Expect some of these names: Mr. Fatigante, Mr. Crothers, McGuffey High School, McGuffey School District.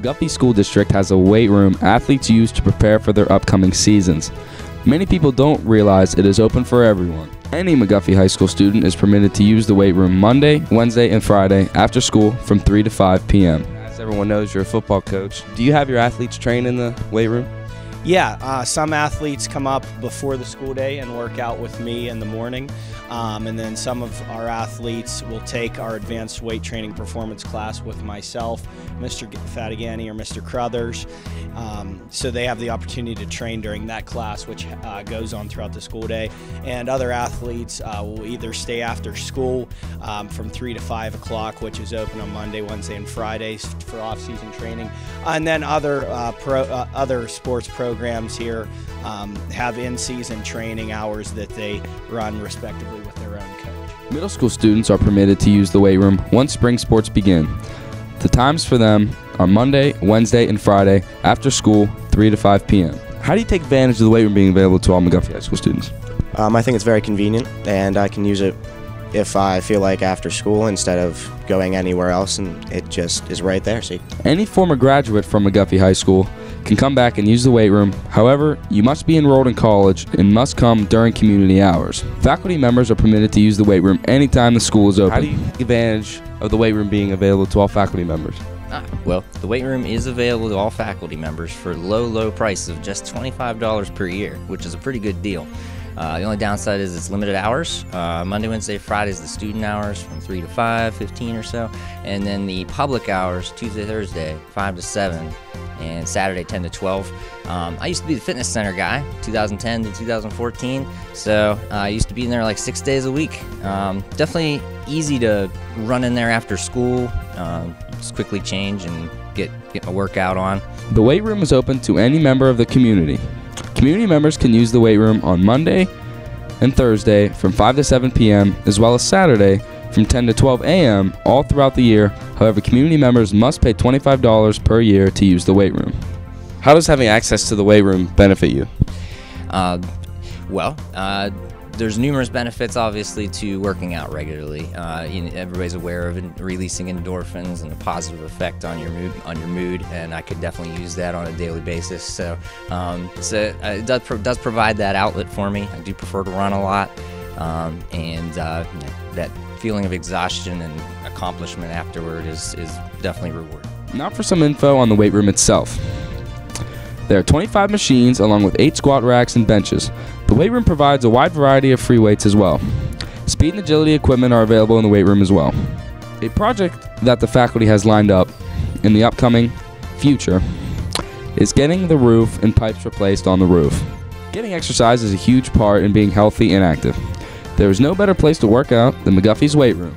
McGuffey School District has a weight room athletes use to prepare for their upcoming seasons. Many people don't realize it is open for everyone. Any McGuffey High School student is permitted to use the weight room Monday, Wednesday, and Friday after school from 3 to 5 p.m. As everyone knows, you're a football coach. Do you have your athletes train in the weight room? Yeah, some athletes come up before the school day and work out with me in the morning. And then some of our athletes will take our advanced weight training performance class with myself, Mr. Fatigante, or Mr. Crothers. So they have the opportunity to train during that class, which goes on throughout the school day. And other athletes will either stay after school from 3 to 5 o'clock, which is open on Monday, Wednesday, and Fridays for off-season training. And then other, other sports programs here have in-season training hours that they run respectively with their own coach. Middle school students are permitted to use the weight room once spring sports begin. The times for them are Monday, Wednesday, and Friday after school, 3 to 5 p.m. How do you take advantage of the weight room being available to all McGuffey High School students? I think it's very convenient, and I can use it if I feel like after school instead of going anywhere else, and it just is right there. See? Any former graduate from McGuffey High School can come back and use the weight room. However, you must be enrolled in college and must come during community hours. Faculty members are permitted to use the weight room anytime the school is open. How do you take advantage of the weight room being available to all faculty members? Well, the weight room is available to all faculty members for low prices of just $25 per year, which is a pretty good deal. The only downside is it's limited hours. Monday, Wednesday, Friday is the student hours from 3 to 5, 15 or so. And then the public hours, Tuesday, Thursday, 5 to 7, and Saturday, 10 to 12. I used to be the fitness center guy, 2010 to 2014. So I used to be in there like 6 days a week. Definitely easy to run in there after school, just quickly change and get my workout on. The weight room is open to any member of the community. Community members can use the weight room on Monday and Thursday from 5 to 7 p.m. as well as Saturday from 10 to 12 a.m. all throughout the year. However, community members must pay $25 per year to use the weight room. How does having access to the weight room benefit you? There's numerous benefits, obviously, to working out regularly. Everybody's aware of releasing endorphins and a positive effect on your mood. And I could definitely use that on a daily basis. So, it does provide that outlet for me. I do prefer to run a lot, that feeling of exhaustion and accomplishment afterward is definitely rewarding. Now for some info on the weight room itself. There are 25 machines along with 8 squat racks and benches. The weight room provides a wide variety of free weights as well. Speed and agility equipment are available in the weight room as well. A project that the faculty has lined up in the upcoming future is getting the roof and pipes replaced on the roof. Getting exercise is a huge part in being healthy and active. There is no better place to work out than McGuffey's weight room.